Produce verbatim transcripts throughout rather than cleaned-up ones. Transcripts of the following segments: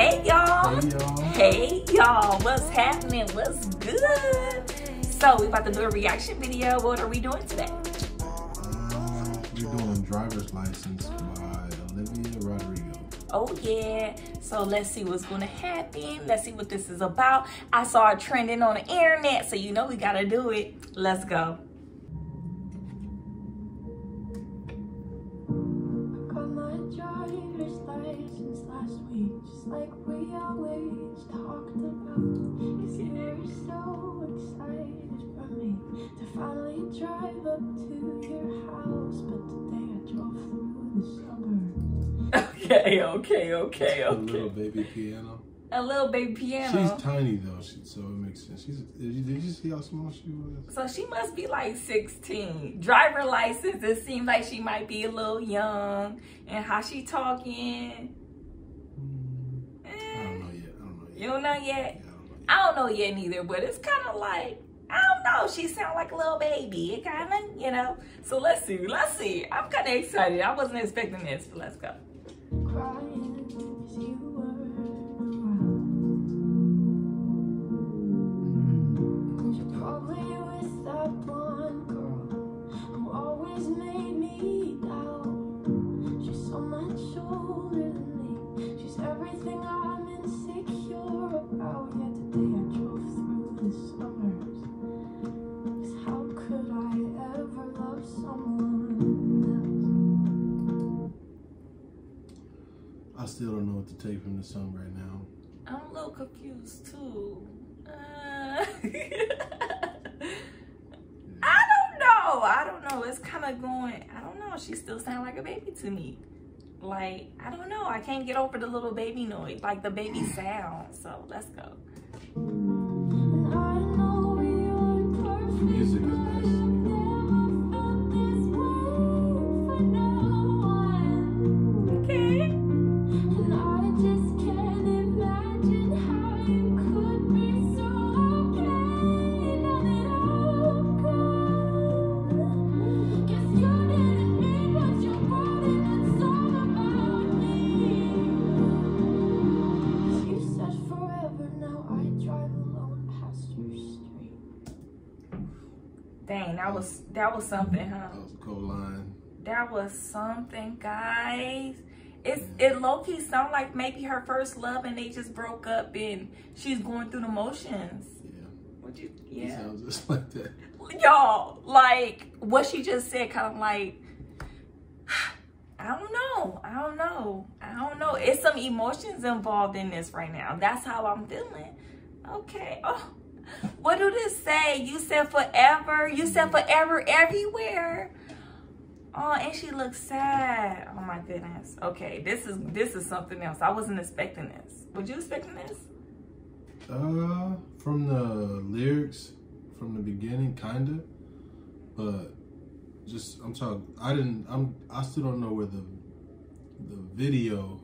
Hey y'all. Hey y'all. Hey, what's happening? What's good? So we about to do a reaction video. What are we doing today? Uh, we're doing Driver's License by Olivia Rodrigo. Oh yeah. So let's see what's gonna happen. Let's see what this is about. I saw it trending on the internet, so you know we gotta do it. Let's go. Just like we always talked about, cause you're so excited for me to finally drive up to your house. But today I drove through the suburbs. Okay, okay, okay, okay. A little baby piano. A little baby piano. She's tiny though, she, so it makes sense. She's. Did you, did you see how small she was? So she must be like sixteen. Driver license. It seems like she might be a little young. And how she talking? You don't know yet? I don't know yet neither, but it's kind of like, I don't know. She sounds like a little baby. It kind of, you know. So let's see. Let's see. I'm kind of excited. I wasn't expecting this, but let's go. I still don't know what to take from the song right now. I'm a little confused too. Uh, I don't know. I don't know. It's kind of going, I don't know. She still sounds like a baby to me. Like, I don't know. I can't get over the little baby noise, like the baby sound. So let's go. The music is nice. Dang, that was that was something, huh? That was a cool line. That was something, guys. It's it low key sound like maybe her first love, and they just broke up, and she's going through the motions. Yeah. Would you? Yeah. It sounds just like that. Y'all, like what she just said, kind of like. I don't know. I don't know. I don't know. It's some emotions involved in this right now. That's how I'm feeling. Okay. Oh. What do this say? You said forever. You said forever everywhere. Oh, and she looks sad. Oh my goodness. Okay, this is this is something else. I wasn't expecting this. Would you expecting this? Uh, from the lyrics, from the beginning, kinda. But just I'm talking. I didn't. I'm. I still don't know where the the video.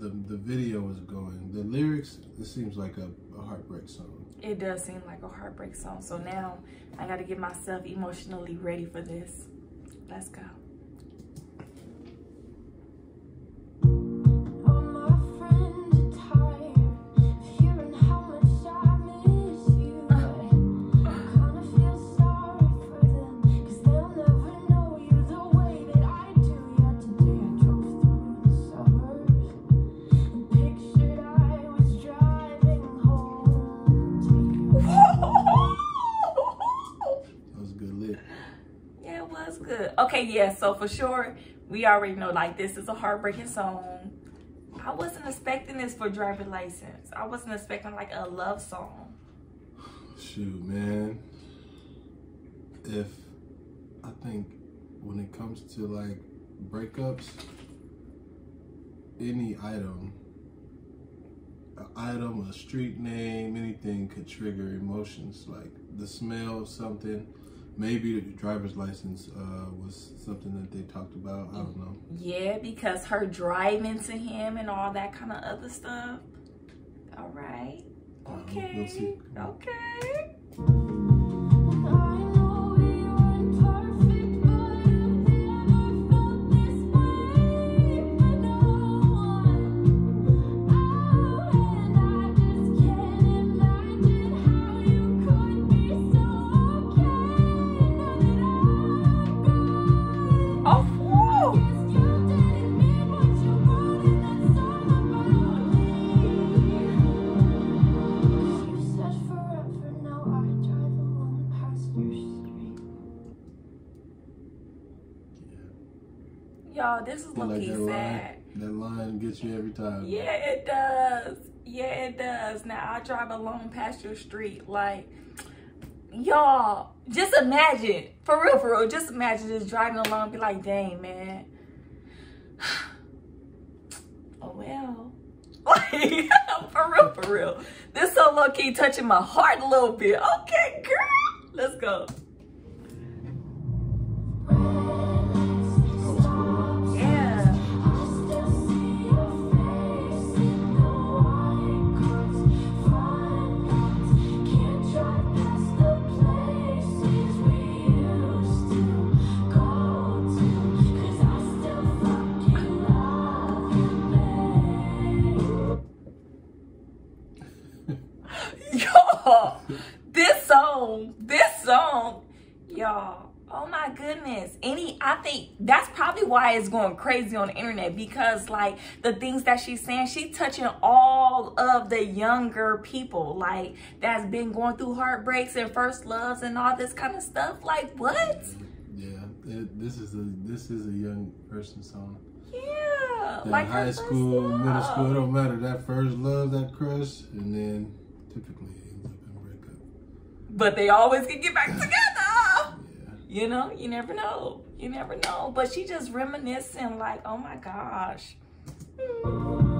The, the video is going. The lyrics, it seems like a, a heartbreak song. It does seem like a heartbreak song. So now I got to get myself emotionally ready for this. Let's go. Okay, yeah, so for sure, we already know, like, this is a heartbreaking song. I wasn't expecting this for Driver's License. I wasn't expecting, like, a love song. Shoot, man. If, I think, when it comes to, like, breakups, any item, an item, a street name, anything could trigger emotions, like the smell of something. Maybe the driver's license uh, was something that they talked about. I don't know. Yeah, because her driving to him and all that kind of other stuff. All right. Okay. We'll see. Okay. Y'all, this is looking like sad. Line, that line gets you every time. Yeah, it does. Yeah, it does. Now, I drive alone past your street. Like, y'all, just imagine. For real, for real. Just imagine just driving along and be like, dang, man. Oh, well. Like, for real, for real. This so low-key touching my heart a little bit. Okay, girl. Let's go. This song, this song, y'all, oh my goodness. Any, I think that's probably why it's going crazy on the internet, because like the things that she's saying, she's touching all of the younger people, like that's been going through heartbreaks and first loves and all this kind of stuff. Like, what? Yeah, it, this is a this is a young person song. Yeah, that like high school, love. Middle school, it don't matter. That first love, that crush, and then typically. But they always can get back together. Yeah. You know, you never know. You never know. But she just reminiscing like, oh my gosh. Mm.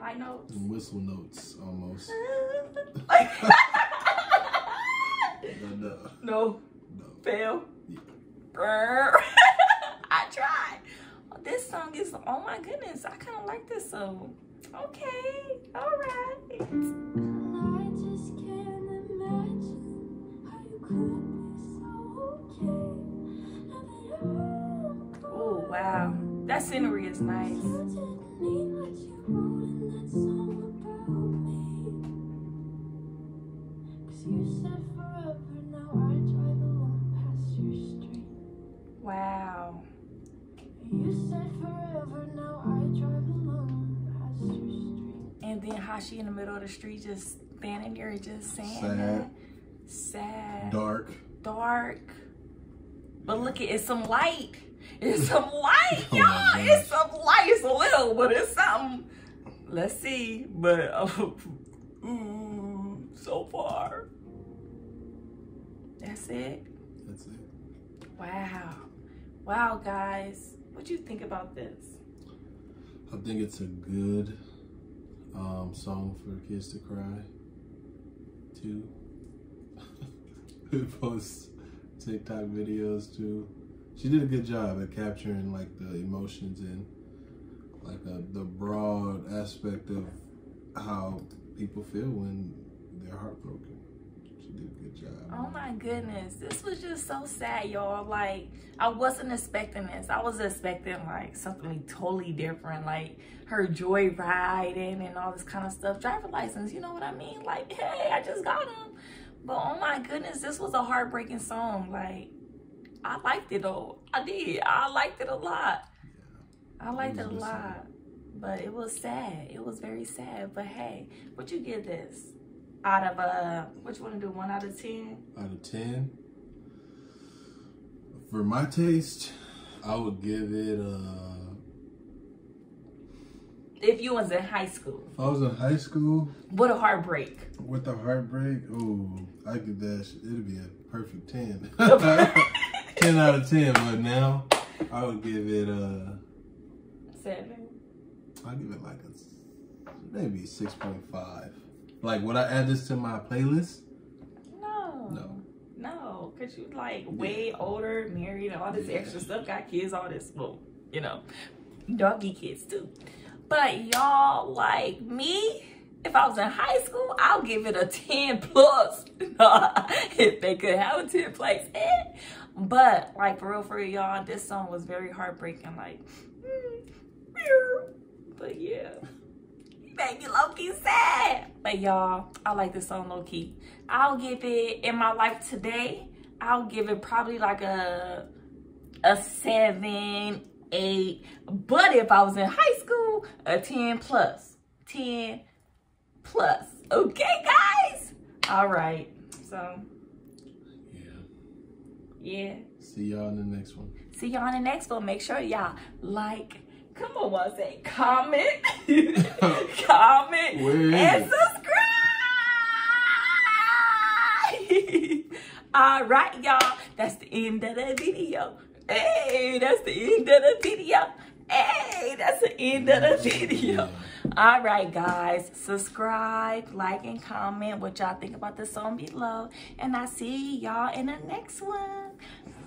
High notes and whistle notes almost. Like, no, no, no, no, fail. Yeah. I tried. This song is, oh my goodness, I kind of like this song. Okay, all right. I just can't imagine how you could be so okay. Oh wow, that scenery is nice. Wow. You said forever, now I drive alone past your street. And then how she in the middle of the street just standing there and just saying sad. That. Sad. Dark. Dark. But look at, it's some light. It's some light, y'all. Oh it's some light. It's a little, but it's something. Let's see. But, um, ooh, so far. That's it? That's it. Wow. Wow, guys, what do you think about this? I think it's a good um, song for kids to cry to. It posts TikTok videos too. She did a good job at capturing like the emotions and like the, the broad aspect of how people feel when they're heartbroken. Good job. Oh my goodness, this was just so sad, y'all. Like, I wasn't expecting this. I was expecting like something totally different, like her joy riding and all this kind of stuff. Driver's license, you know what I mean? Like, hey, I just got him. But oh my goodness, this was a heartbreaking song. Like, I liked it though. I did. I liked it a lot. Yeah. I liked it, it a lot. Song. But it was sad. It was very sad. But hey, what you give this? Out of uh, what you want to do? One out of ten. Out of ten. For my taste, I would give it a. If you was in high school. If I was in high school. With a heartbreak. With a heartbreak, oh, I give that. It'd be a perfect ten. ten out of ten. But now, I would give it a. Seven. I'd give it like a maybe six point five. Like, would I add this to my playlist? No. No. No, because you, like, way older, married, and all this yeah. extra stuff, got kids, all this, well, you know, doggy kids, too. But y'all, like me, if I was in high school, I'll give it a ten plus. If they could have a ten place. Eh. But like for real, for real, y'all, this song was very heartbreaking. Like, but yeah, you make me low-key sad. But y'all, I like this song low-key. I'll give it, in my life today, I'll give it probably like a a seven, eight. But if I was in high school, a ten plus. ten plus. Okay, guys? All right. So, yeah. Yeah. See y'all in the next one. See y'all in the next one. Make sure y'all like, come on, one say comment, comment, Wait. and subscribe. All right, y'all. That's the end of the video. Hey, that's the end of the video. Hey, that's the end of the video. All right, guys. Subscribe, like, and comment what y'all think about the song below. And I see y'all in the next one.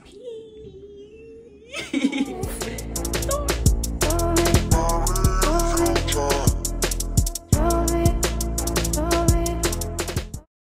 Peace.